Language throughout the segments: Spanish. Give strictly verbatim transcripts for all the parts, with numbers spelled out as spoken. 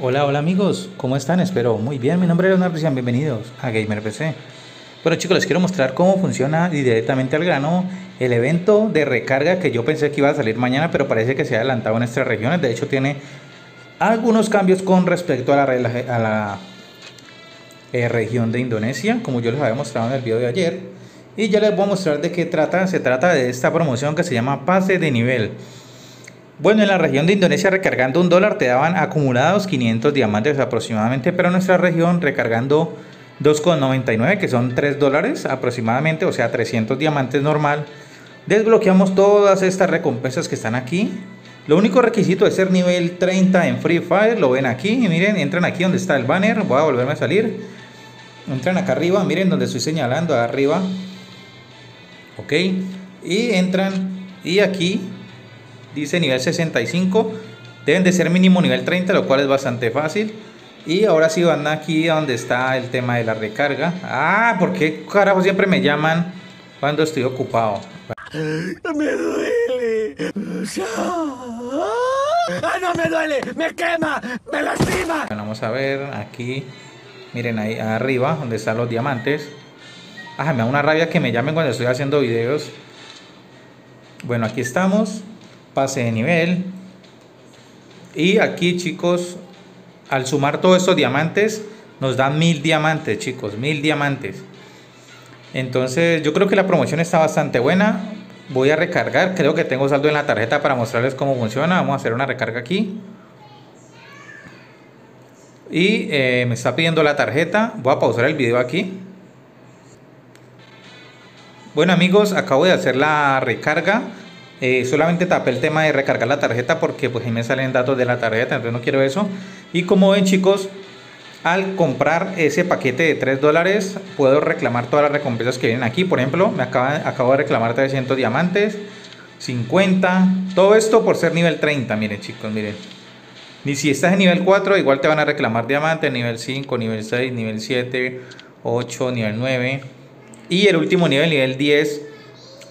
Hola, hola amigos, ¿cómo están? Espero muy bien, mi nombre es Leonardo Sian, bienvenidos a Gamer P C. Bueno chicos, les quiero mostrar cómo funciona y directamente al grano el evento de recarga que yo pensé que iba a salir mañana, pero parece que se ha adelantado en nuestras regiones. De hecho tiene algunos cambios con respecto a la, a la eh, región de Indonesia, como yo les había mostrado en el video de ayer. Y ya les voy a mostrar de qué trata, se trata de esta promoción que se llama Pase de Nivel. Bueno, en la región de Indonesia recargando un dólar te daban acumulados quinientos diamantes aproximadamente, pero en nuestra región recargando dos con noventa y nueve, que son tres dólares aproximadamente, o sea trescientos diamantes normal, desbloqueamos todas estas recompensas que están aquí. Lo único requisito es ser nivel treinta en Free Fire, lo ven aquí y miren, entran aquí donde está el banner, voy a volverme a salir, entran acá arriba, miren donde estoy señalando, arriba, ok, y entran y aquí dice nivel sesenta y cinco, deben de ser mínimo nivel treinta, lo cual es bastante fácil. Y ahora sí van aquí donde está el tema de la recarga. Ah, ¿por qué carajo siempre me llaman cuando estoy ocupado? Me duele. Ah, no me duele, me quema, me lastima. Bueno, vamos a ver aquí, miren ahí arriba donde están los diamantes. Ah, me da una rabia que me llamen cuando estoy haciendo videos. Bueno, aquí estamos, pase de nivel. Y aquí, chicos, al sumar todos estos diamantes nos dan mil diamantes, chicos, mil diamantes. Entonces yo creo que la promoción está bastante buena. Voy a recargar, creo que tengo saldo en la tarjeta para mostrarles cómo funciona. Vamos a hacer una recarga aquí. Y eh, me está pidiendo la tarjeta. Voy a pausar el video aquí. Bueno amigos, acabo de hacer la recarga. Eh, solamente tapé el tema de recargar la tarjeta porque pues ahí me salen datos de la tarjeta, entonces no quiero eso. Y como ven chicos, al comprar ese paquete de tres dólares puedo reclamar todas las recompensas que vienen aquí. Por ejemplo, me acaba, acabo de reclamar trescientos diamantes, cincuenta, todo esto por ser nivel treinta. Miren chicos, miren, ni si estás en nivel cuatro igual te van a reclamar diamantes, nivel cinco, nivel seis, nivel siete, ocho, nivel nueve y el último nivel, nivel diez,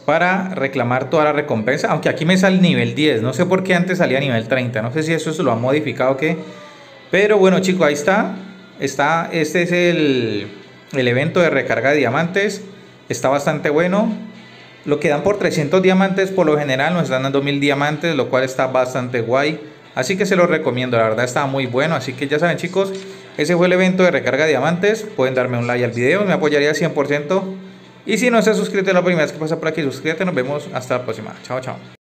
para reclamar toda la recompensa. Aunque aquí me sale nivel diez, no sé por qué antes salía nivel treinta, no sé si eso se lo han modificado o qué, pero bueno chicos, ahí está, está este es el, el evento de recarga de diamantes, está bastante bueno. Lo que dan por trescientos diamantes por lo general nos están dando mil diamantes, lo cual está bastante guay, así que se los recomiendo, la verdad está muy bueno. Así que ya saben chicos, ese fue el evento de recarga de diamantes. Pueden darme un like al video, me apoyaría cien por ciento. Y si no se ha suscrito la primera vez que pasa por aquí, suscríbete, nos vemos hasta la próxima. Chao, chao.